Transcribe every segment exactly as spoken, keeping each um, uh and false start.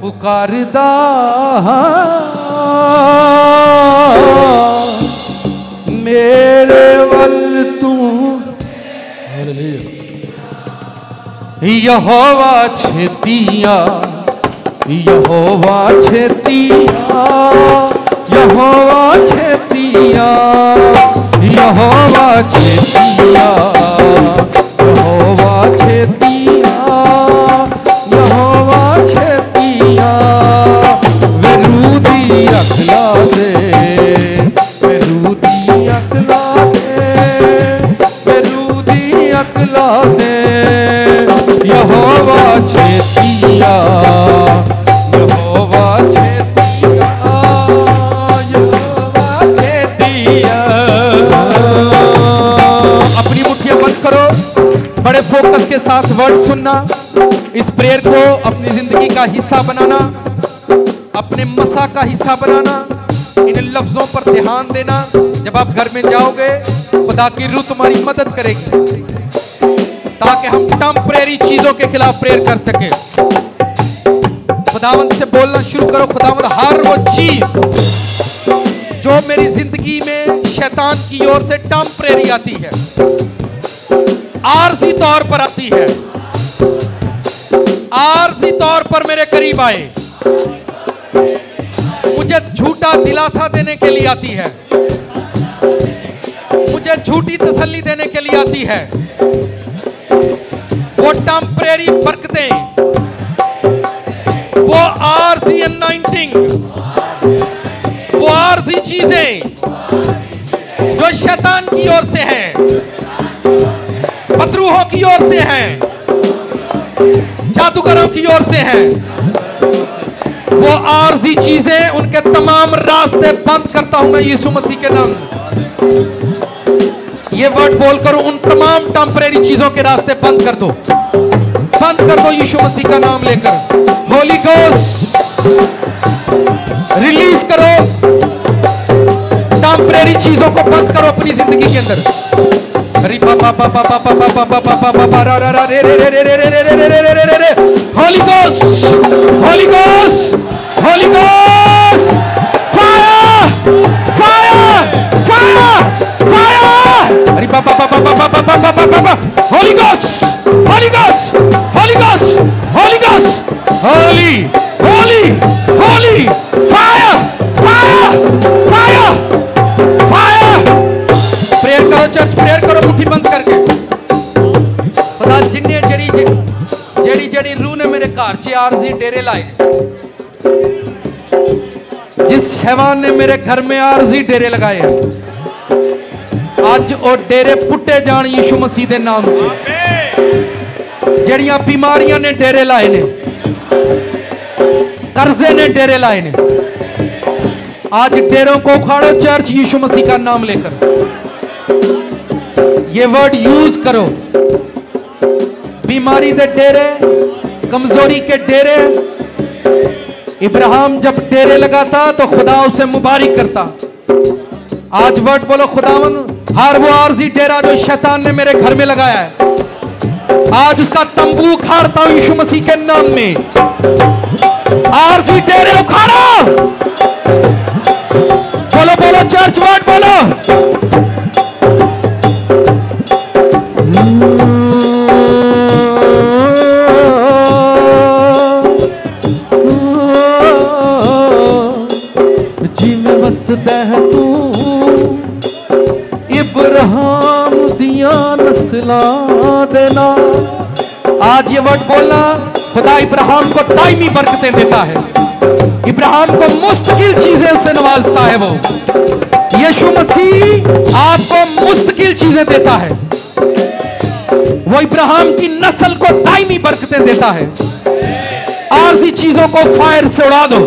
पुकारदा मेरे वल तू यहोवा छेतिया यहोवा छेतिया यहोवा छेतिया यहोवा छेतिया यहोवा छेतिया यहोवा छेतिया वेरूदी अखला दे वेरूदी अखला दे वेरूदी अखला दे यहोवा छेतिया यहोवा छेतिया यहोवा छेतिया। अपनी मुट्ठियां बंद करो, बड़े फोकस के साथ वर्ड सुनना, इस प्रेयर को अपनी जिंदगी का हिस्सा बनाना, अपने मसा का हिस्सा बनाना, इन लफ्जों पर ध्यान देना। जब आप घर में जाओगे खुदा की रूह तुम्हारी मदद करेगी ताकि हम टेम्परेरी चीजों के खिलाफ प्रेयर कर सके। खुदावंद से बोलना शुरू करो, खुदावंद हर वो चीज जो मेरी जिंदगी में शैतान की ओर से टेम्परेरी आती है, आरजी तौर पर आती है, आरजी तौर पर मेरे करीब आए, मुझे झूठा दिलासा देने के लिए आती है, मुझे झूठी तसल्ली देने के लिए आती है, वो टेम्परेरी बरकतें, वो आरजी अनॉइंटिंग, वो आरजी चीजें जो शैतान की ओर से हैं, पतरूहों की ओर से हैं, जादूगरों की ओर से हैं, वो आरजी चीजें, उनके तमाम रास्ते बंद करता हूं मैं यीशु मसीह के नाम। ये वर्ड बोल करो, उन तमाम टेम्परेरी चीजों के रास्ते बंद कर दो, बंद कर दो यीशु मसीह का नाम लेकर। होली घोष रिलीज करो, टेम्परेरी चीजों को बंद करो अपनी जिंदगी के अंदर। Holi Ghosh Holi Ghosh Holi Ghosh fire fire fire Holy Ghost, Holy Ghost, Holy Ghost, Holy Ghost, Holy, Holy, Holy, Fire, Fire, Fire, Fire. Prayer करो चर्च, prayer करो मुट्ठी बंद करके। पता जिन्ने जड़ी जड़ी जड़ी रूह ने मेरे घर चे आरजी डेरे लाए, जिस शैवान ने मेरे घर में आरजी डेरे लगाए हैं, आज और डेरे पुटे जान यीशु मसीह के नाम से। जड़ियां बीमारियां ने डेरे लाए ने, कर्जे ने डेरे लाए ने, आज डेरों को उखाड़ो चर्च यीशु मसीह का नाम लेकर। ये वर्ड यूज करो, बीमारी दे डेरे, कमजोरी के डेरे। इब्राहिम जब डेरे लगाता तो खुदा उसे मुबारक करता। आज वर्ड बोलो, खुदावन हर वो आरजी डेरा जो शैतान ने मेरे घर में लगाया है, आज उसका तंबू उखाड़ता हूं यीशु मसीह के नाम में। आरजी डेरे उखाड़ो, बोलो बोलो चर्च वर्ड बोलो। जी में बसता है तू इब्राहिम दिया नस्ला देना। आज ये वर्ड बोलना, खुदा इब्राहिम को दायमी बरकतें देता है, इब्राहिम को मुस्तकिल चीजें से नवाजता है। वो यीशु मसीह आपको मुस्तकिल चीजें देता है, वो इब्राहिम की नस्ल को दायमी बरकतें देता है। आरजी चीजों को फायर से उड़ा दो,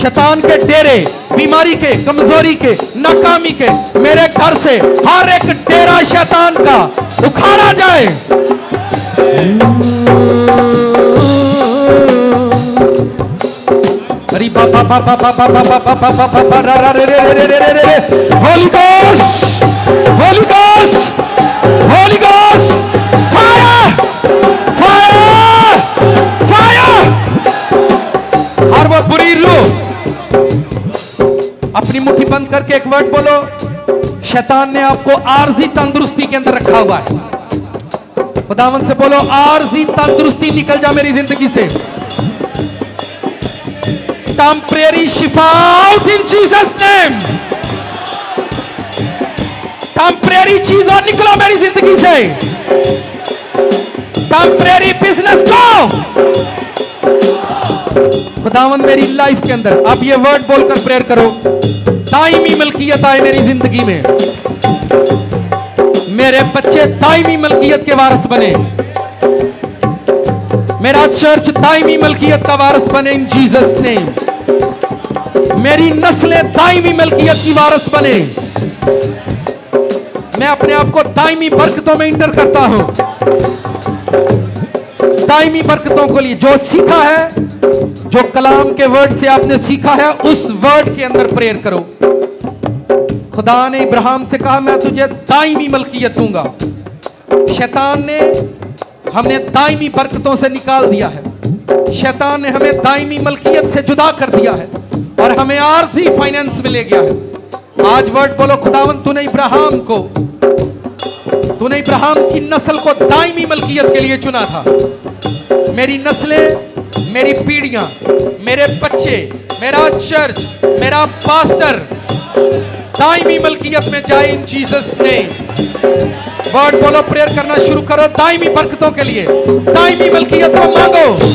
शैतान के डेरे, बीमारी के, कमजोरी के, नाकामी के, मेरे घर से हर एक डेरा शैतान का उखाड़ा जाए। होली घोष होली घोष होली घोष फायर फायर अपनी मुट्ठी बंद करके एक वर्ड बोलो। शैतान ने आपको आरजी तंदुरुस्ती के अंदर रखा हुआ है। खुदावन से बोलो, आरजी तंदुरुस्ती निकल जा मेरी जिंदगी से। टेम्परेरी शिफा out in Jesus name. Temporary चीज और निकलो मेरी जिंदगी से। टेम्परेरी बिजनेस को खुदावन मेरी लाइफ के अंदर, आप ये वर्ड बोलकर प्रेयर करो, दायमी मलकियत आए मेरी जिंदगी में। मेरे बच्चे दायमी मलकियत के वारिस बने। मेरा चर्च दायमी मलकियत का वारिस बने इन जीसस नेम। मेरी नस्लें दायमी मलकियत की वारिस बने। मैं अपने आप को दायमी बरकतों में इंटर करता हूं। दायमी बरकतों के लिए जो सीखा है, जो कलाम के वर्ड से आपने सीखा है, उस वर्ड के अंदर प्रेयर करो। खुदा ने इब्राहिम से कहा, मैं तुझे दायमी मलकियत दूंगा। शैतान ने हमने दायमी बरकतों से निकाल दिया है। शैतान ने हमें दायमी मलकियत से जुदा कर दिया है और हमें आरजी फाइनेंस में ले गया है। आज वर्ड बोलो, खुदावन तूने इब्राहिम को, तूने इब्राहिम की नस्ल को दायमी मलकियत के लिए चुना था। मेरी नस्लें, मेरी पीढ़ियां, मेरे बच्चे, मेरा चर्च, मेरा पास्टर दायमी मलकियत में जाए इन जीसस नेम। वर्ड बोलो, प्रेयर करना शुरू करो दायमी बरकतों के लिए। दायमी मलकियत को मांगो।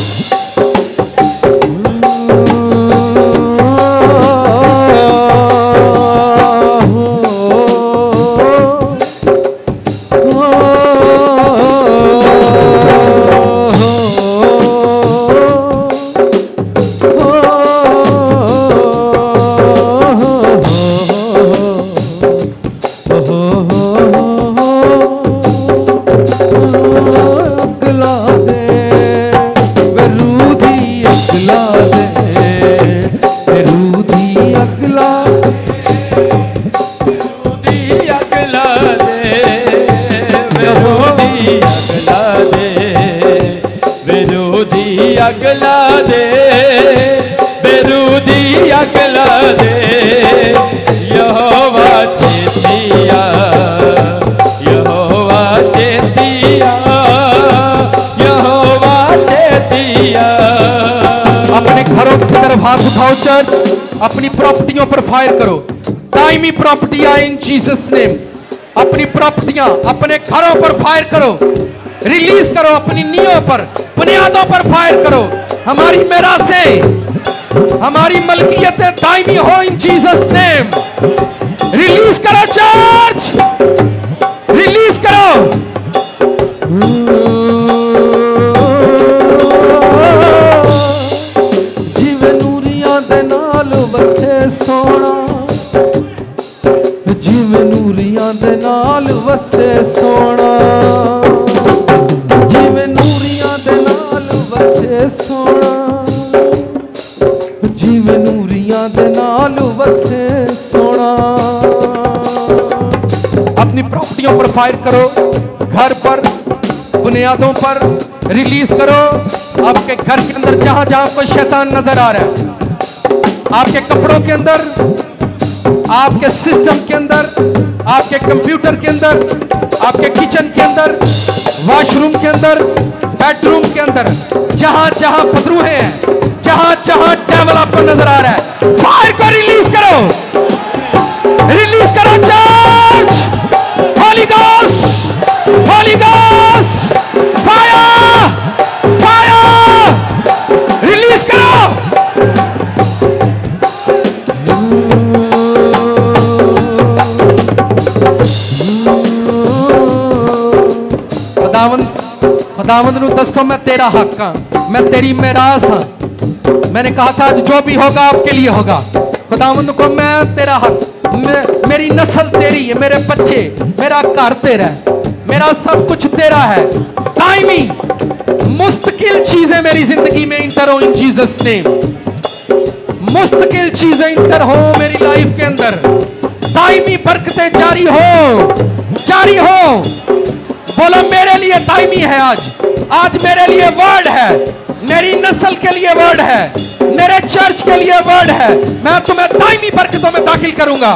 हाथ उठाओ चर्च, अपनी प्रॉपर्टियों पर फायर करो। दायमी प्रॉपर्टी आए इन जीसस नेम। अपनी प्रॉपर्टियां, अपने घरों पर फायर करो, रिलीज करो। अपनी नींवों पर, बुनियादों पर फायर करो। हमारी मिरासें, हमारी मलकियतें दायमी हो इन जीसस नेम। रिलीज करो चर्च, रिलीज करो। फायर करो, घर पर, बुनियादों पर रिलीज करो। आपके घर के अंदर जहां जहां कोई शैतान नजर आ रहा है, आपके कपड़ों के अंदर, आपके सिस्टम के अंदर, आपके कंप्यूटर के अंदर, आपके किचन के अंदर, वॉशरूम के अंदर, बेडरूम के अंदर, जहां जहां पथरूहे हैं, जहां जहां टेबल आपको नजर आ रहा है, फायर को रिलीज करो। रिलीज करो church. Holy Ghost, Holy Ghost, fire, fire, release करो। खुदावंद, खुदावंद नू दसो मैं तेरा हक हाँ, मैं तेरी मेरास हाँ। मैंने कहा था आज जो भी होगा आपके लिए होगा। खुदावंद को मैं तेरा हक, मैं, मेरी नस्ल तेरी है, मेरे बच्चे, मेरा घर तेरा है, मेरा सब कुछ तेरा है। दायमी मुस्तकिल चीजें मेरी जिंदगी में इंटर हो इन जीसस नेम। मुस्तकिल चीजें इंटर हो मेरी लाइफ के अंदर। दायमी बरकतें जारी हो, जारी हो। बोलो मेरे लिए दायमी है आज। आज मेरे लिए वर्ड है, मेरी नस्ल के लिए वर्ड है, मेरे चर्च के लिए वर्ड है। मैं तुम्हें दायमी बरकतों में दाखिल करूंगा।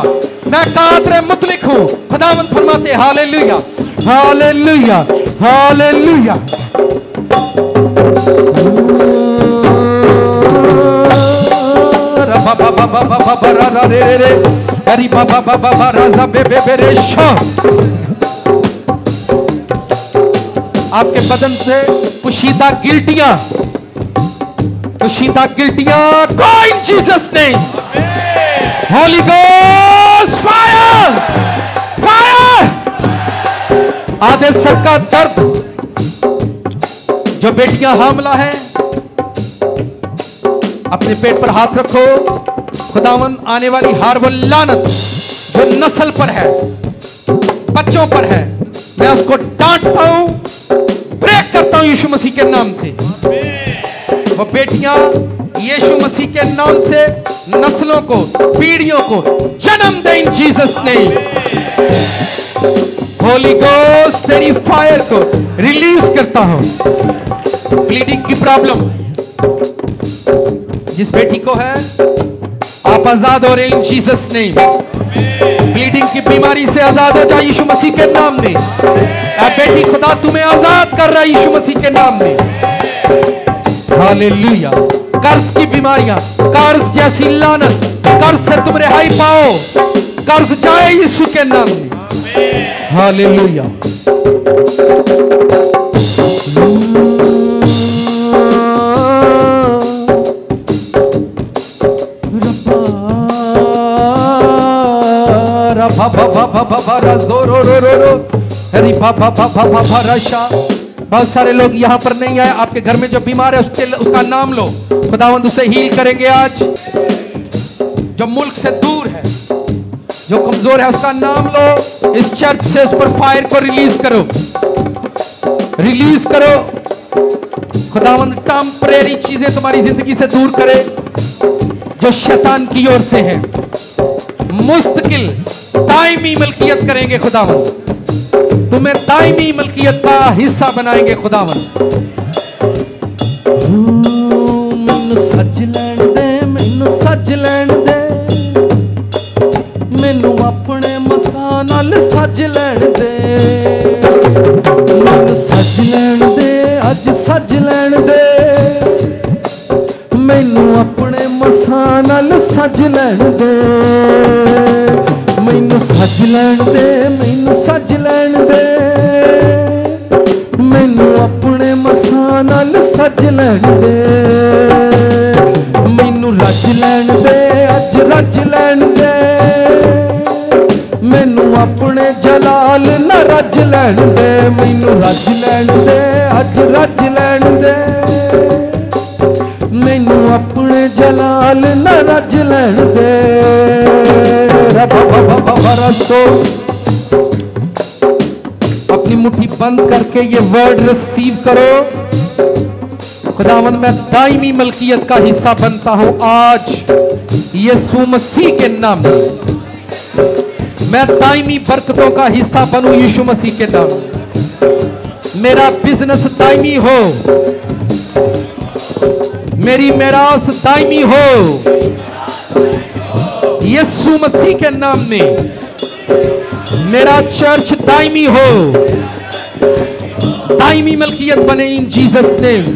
मैं कादरे मुतलिक हूं। खुदावंद फरमाते हालेलुया हालेलुया हालेलुया। रबा बाबा बाबा बाबा रा रे रे हरी बाबा बाबा बाबा राजा बे बे रे शा। आपके बदन से पुशीदा गिल्टियां पुशीदा गिल्टियां कोई जीसस नहीं। Holy ghost fire fire. आधे सर का दर्द जो बेटियां हामला है, अपने पेट पर हाथ रखो। खुदावन आने वाली हार वो लानत जो नस्ल पर है, बच्चों पर है, मैं उसको डांटता हूं, ब्रेक करता हूं यीशु मसीह के नाम से। वो बेटियां यीशु मसीह के नाम से नस्लों को, पीढ़ियों को जन्म दे in Jesus name. Holi ghost तेरी फायर को रिलीज करता हूं। ब्लीडिंग की प्रॉब्लम जिस बेटी को है, आप आजाद हो रहे इन जीसस नेम। ब्लीडिंग की बीमारी से आजाद हो जाए यीशु मसीह के नाम में। ऐ बेटी खुदा तुम्हें आजाद कर रहा है यीशु मसीह के नाम में। हालेलुया। कर्ज की बीमारियां, कर्ज जैसी लानत, कर्ज से तुम रिहाई पाओ। कर्ज जाए यीशु के नाम में। हालेलुया। भा भा भा भा भा भा रा जो रो रो रो रो हरी भा भा भा भा भा भा रा शा। बहुत सारे लोग यहाँ पर नहीं आए। आपके घर में जो बीमार है उसके उसका नाम लो। खुदावंद उसे हील करेंगे आज। जो मुल्क से दूर है, जो कमजोर है, उसका नाम लो। इस चर्च से उस पर फायर को रिलीज करो, रिलीज करो। खुदावंद टेम्परेरी चीजें तुम्हारी जिंदगी से दूर करे जो शैतान की ओर से है। मुस्तकिल दायमी मलकियत करेंगे खुदावंद, तुम्हें दायमी मलकियत का हिस्सा बनाएंगे खुदावंद। मैनू सज लैण दे, मैनू सज लैण दे, मैनू अपने मसां नाल सज लैण दे, मैनू सज लैण दे, अज सज लैण दे, मैनू अपने मसां नाल सज लैण दे, मैनू सज लैण दे, मैनू सज लैण दे, मैनू अपने मसां नाल सज लैण दे, मैनू रज लैण दे, अज रज लैण दे, मैनू अपने जलाल ना रज लैण दे, मैनू रज लैण दे, अज रज लैण दे, मैनू अपने जलाल ना रज लैण दे। अपनी मुट्ठी बंद करके ये वर्ड रिसीव करो। खुदावंद मैं दायमी मलकियत का हिस्सा बनता हूं आज यीशु मसीह के नाम में। मैं दायमी बरकतों का हिस्सा बनूं यीशु मसीह के नाम में। मेरा बिजनेस दायमी हो, मेरी मेरास दायमी हो यीशु मसीह के नाम में। मेरा चर्च दायमी हो, दायमी मलकियत बने इन जीसस नेम।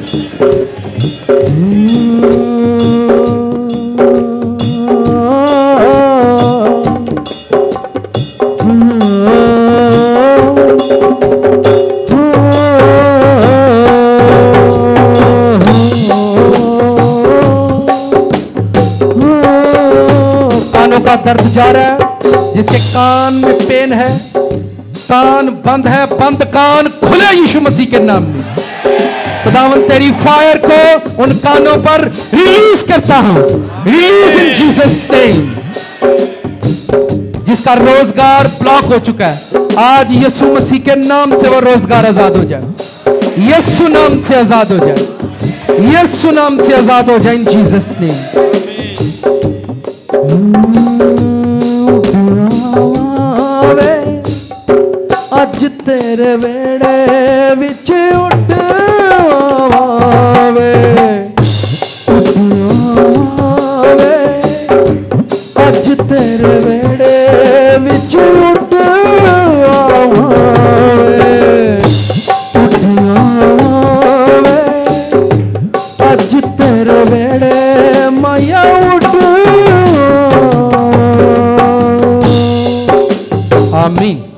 दर्द जा रहा है, जिसके कान में पेन है, कान बंद है, बंद कान खुले यीशु मसीह के नाम में। खुदावंद तेरी फायर को उन कानों पर रिलीज करता हूं, रिलीज इन जीसस नेम। जिसका रोजगार ब्लॉक हो चुका है, आज यीशु मसीह के नाम से वो रोजगार आजाद हो जाए, यीशु नाम से आजाद हो जाए, यीशु नाम से आजाद हो जाए इन जीसस नेम। अज तेरे वेड़े विच उठ आवे। आमीन।